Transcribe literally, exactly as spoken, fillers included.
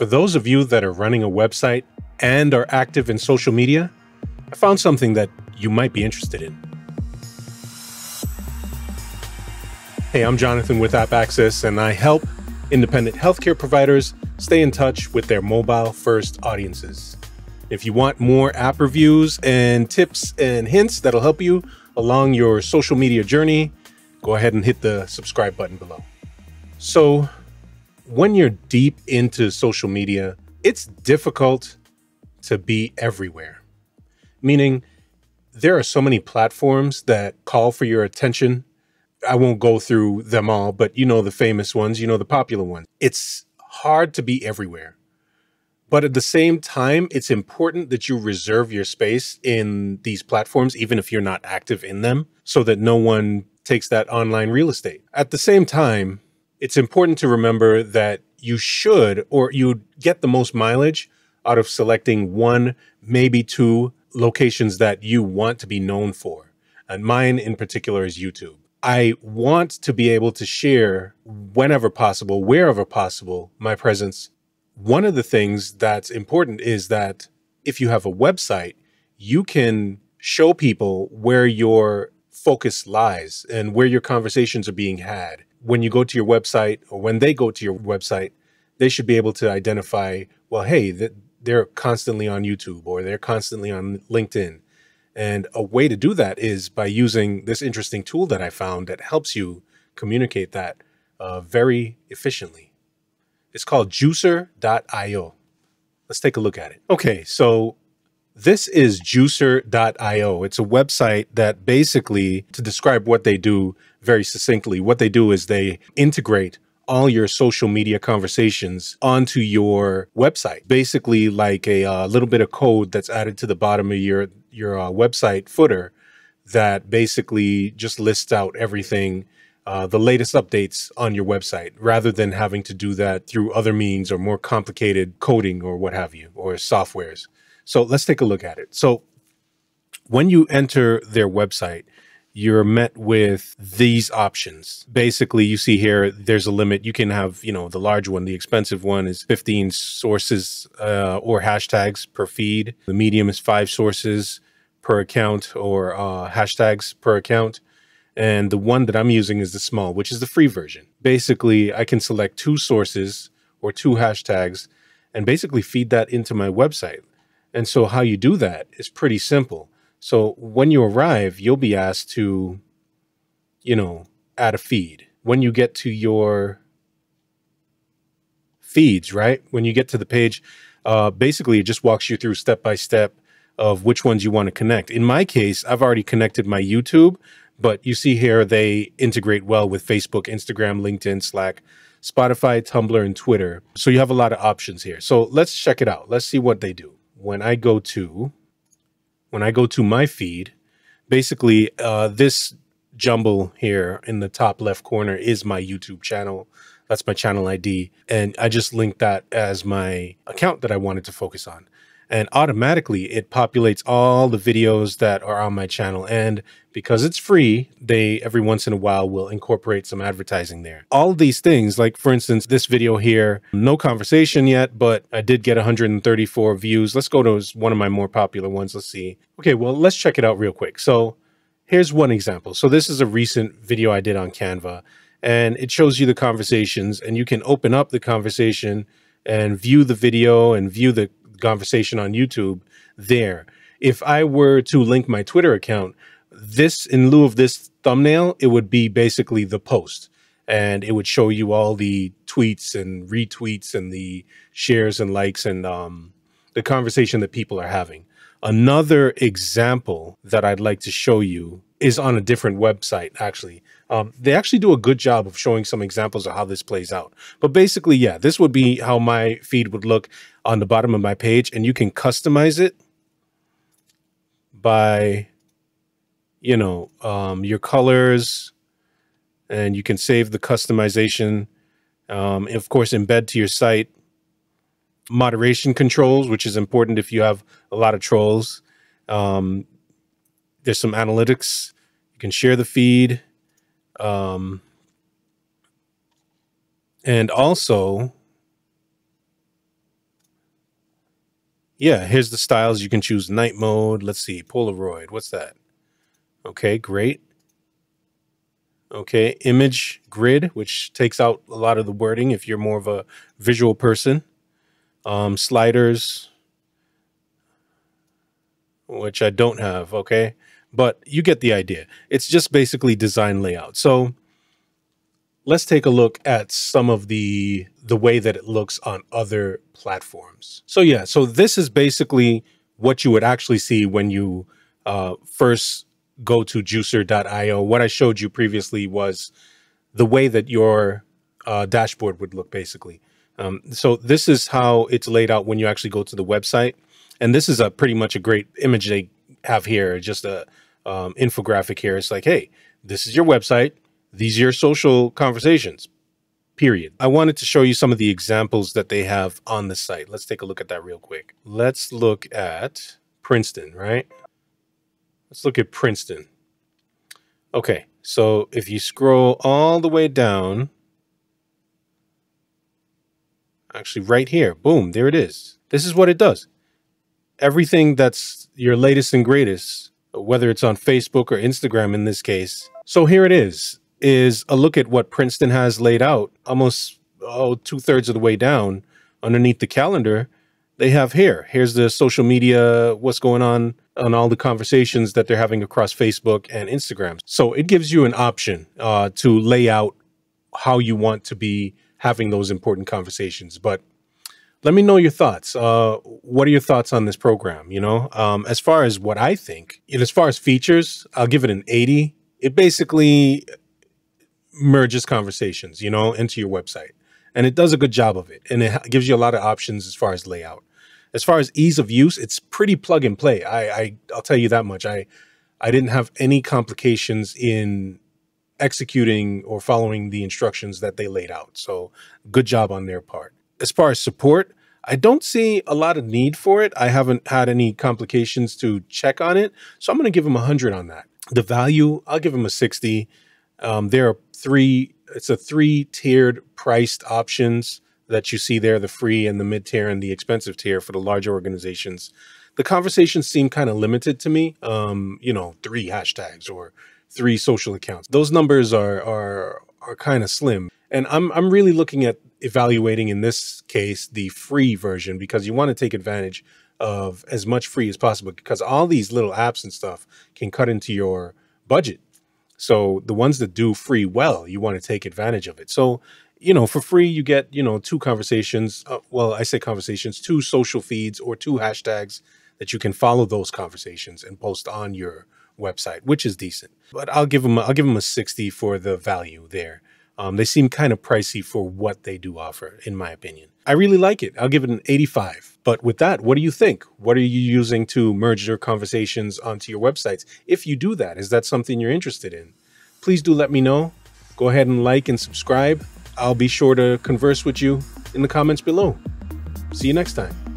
For those of you that are running a website and are active in social media, I found something that you might be interested in. Hey, I'm Jonathan with App Axis, and I help independent healthcare providers stay in touch with their mobile-first audiences. If you want more app reviews and tips and hints that'll help you along your social media journey, go ahead and hit the subscribe button below. So, when you're deep into social media, it's difficult to be everywhere. Meaning, there are so many platforms that call for your attention. I won't go through them all, but you know the famous ones, you know the popular ones. It's hard to be everywhere. But at the same time, it's important that you reserve your space in these platforms, even if you're not active in them, so that no one takes that online real estate. At the same time, it's important to remember that you should, or you'd get the most mileage out of selecting one, maybe two locations that you want to be known for. And mine in particular is YouTube. I want to be able to share whenever possible, wherever possible, my presence. One of the things that's important is that if you have a website, you can show people where your focus lies and where your conversations are being had. When you go to your website, or when they go to your website, they should be able to identify, well, hey, they're constantly on YouTube or they're constantly on LinkedIn. And a way to do that is by using this interesting tool that I found that helps you communicate that uh, very efficiently. It's called juicer dot i o. Let's take a look at it. Okay, so this is juicer dot i o. It's a website that basically, to describe what they do very succinctly, what they do is they integrate all your social media conversations onto your website. Basically like a uh, little bit of code that's added to the bottom of your, your uh, website footer that basically just lists out everything, uh, the latest updates on your website, rather than having to do that through other means or more complicated coding or what have you, or softwares. So let's take a look at it. So when you enter their website, you're met with these options. Basically, you see here, there's a limit. You can have, you know, the large one, the expensive one is fifteen sources uh, or hashtags per feed. The medium is five sources per account or uh, hashtags per account. And the one that I'm using is the small, which is the free version. Basically, I can select two sources or two hashtags and basically feed that into my website. And so how you do that is pretty simple. So when you arrive, you'll be asked to, you know, add a feed. When you get to your feeds, right? When you get to the page, uh, basically it just walks you through step by step of which ones you want to connect. In my case, I've already connected my YouTube, but you see here, they integrate well with Facebook, Instagram, LinkedIn, Slack, Spotify, Tumblr, and Twitter. So you have a lot of options here. So let's check it out. Let's see what they do. When I go to, when I go to my feed, basically uh, this jumble here in the top left corner is my YouTube channel. That's my channel I D. And I just linked that as my account that I wanted to focus on. And automatically it populates all the videos that are on my channel. And because it's free, they every once in a while will incorporate some advertising there. All these things, like for instance, this video here, no conversation yet, but I did get one hundred thirty-four views. Let's go to one of my more popular ones. Let's see. Okay, well, let's check it out real quick. So here's one example. So this is a recent video I did on Canva, and it shows you the conversations, and you can open up the conversation and view the video and view the conversation on YouTube there. If I were to link my Twitter account, this in lieu of this thumbnail, it would be basically the post, and it would show you all the tweets and retweets and the shares and likes and um, the conversation that people are having. Another example that I'd like to show you is on a different website, actually. Um, they actually do a good job of showing some examples of how this plays out. But basically, yeah, this would be how my feed would look on the bottom of my page, and you can customize it by, you know, um, your colors, and you can save the customization. Um, and of course, embed to your site. Moderation controls, which is important if you have a lot of trolls. Um, there's some analytics. You can share the feed. Um, and also, yeah, here's the styles. You can choose night mode. Let's see, Polaroid. What's that? Okay, great. Okay, image grid, which takes out a lot of the wording if you're more of a visual person. Um, sliders, which I don't have, okay? But you get the idea. It's just basically design layout. So let's take a look at some of the, the way that it looks on other platforms. So yeah, so this is basically what you would actually see when you uh, first go to juicer dot i o. What I showed you previously was the way that your uh, dashboard would look basically. Um, so this is how it's laid out when you actually go to the website. And this is a pretty much a great image they have here, just a um, infographic here. It's like, hey, this is your website. These are your social conversations, period. I wanted to show you some of the examples that they have on the site. Let's take a look at that real quick. Let's look at Princeton, right? Let's look at Princeton. Okay, so if you scroll all the way down, actually right here, boom, there it is. This is what it does. Everything that's your latest and greatest, whether it's on Facebook or Instagram in this case. So here it is, is a look at what Princeton has laid out, almost oh, two thirds of the way down underneath the calendar. They have here, here's the social media, what's going on on all the conversations that they're having across Facebook and Instagram. So it gives you an option uh, to lay out how you want to be having those important conversations. But let me know your thoughts. Uh, what are your thoughts on this program? You know, um, as far as what I think, and as far as features, I'll give it an eighty. It basically merges conversations, you know, into your website, and it does a good job of it. And it gives you a lot of options as far as layout. As far as ease of use, it's pretty plug and play. I, I, I'll tell you that much. I, I didn't have any complications in executing or following the instructions that they laid out. So good job on their part. As far as support, I don't see a lot of need for it. I haven't had any complications to check on it. So I'm going to give them a hundred on that. The value, I'll give them a sixty. Um, there are three, it's a three tiered priced options that you see there, the free and the mid tier and the expensive tier for the larger organizations. The conversations seem kind of limited to me. Um, you know, three hashtags or three social accounts. Those numbers are, are, are kind of slim. And I'm, I'm really looking at evaluating in this case, the free version, because you want to take advantage of as much free as possible, because all these little apps and stuff can cut into your budget. So the ones that do free well, you want to take advantage of it. So, you know, for free, you get, you know, two conversations. Uh, well, I say conversations, two social feeds or two hashtags that you can follow those conversations and post on your website, which is decent. But I'll give them, I'll give them a sixty for the value there. Um, they seem kind of pricey for what they do offer, in my opinion. I really like it. I'll give it an eighty-five. But with that, what do you think? What are you using to merge your conversations onto your websites? If you do that, is that something you're interested in? Please do let me know. Go ahead and like and subscribe. I'll be sure to converse with you in the comments below. See you next time.